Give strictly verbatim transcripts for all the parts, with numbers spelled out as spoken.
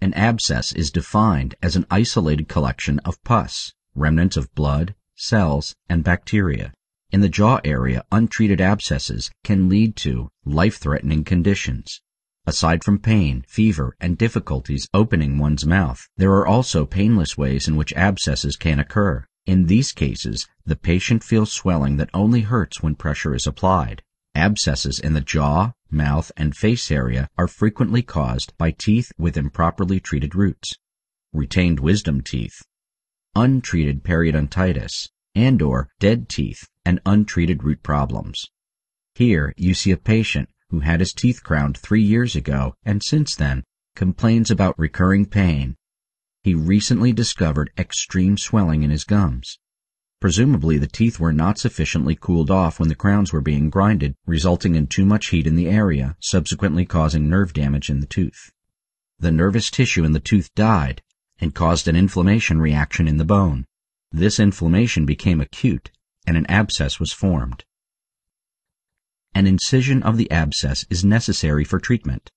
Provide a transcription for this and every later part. An abscess is defined as an isolated collection of pus, remnants of blood, cells, and bacteria. In the jaw area, untreated abscesses can lead to life-threatening conditions. Aside from pain, fever, and difficulties opening one's mouth, there are also painless ways in which abscesses can occur. In these cases, the patient feels swelling that only hurts when pressure is applied. Abscesses in the jaw, mouth, and face area are frequently caused by teeth with improperly treated roots, retained wisdom teeth, untreated periodontitis, and or dead teeth and untreated root problems. Here you see a patient who had his teeth crowned three years ago and since then complains about recurring pain. He recently discovered extreme swelling in his gums. Presumably the teeth were not sufficiently cooled off when the crowns were being grinded, resulting in too much heat in the area, subsequently causing nerve damage in the tooth. The nervous tissue in the tooth died and caused an inflammation reaction in the bone. This inflammation became acute, and an abscess was formed. An incision of the abscess is necessary for treatment.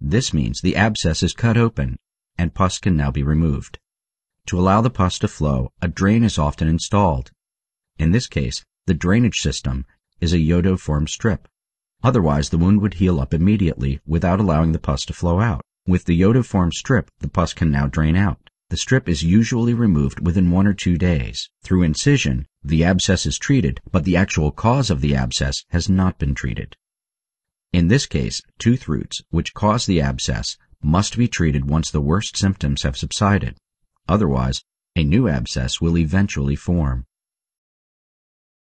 This means the abscess is cut open, and pus can now be removed. To allow the pus to flow, a drain is often installed. In this case, the drainage system is a iodoform strip. Otherwise, the wound would heal up immediately without allowing the pus to flow out. With the iodoform strip, the pus can now drain out. The strip is usually removed within one or two days. Through incision, the abscess is treated, but the actual cause of the abscess has not been treated. In this case, tooth roots, which cause the abscess, must be treated once the worst symptoms have subsided. Otherwise, a new abscess will eventually form.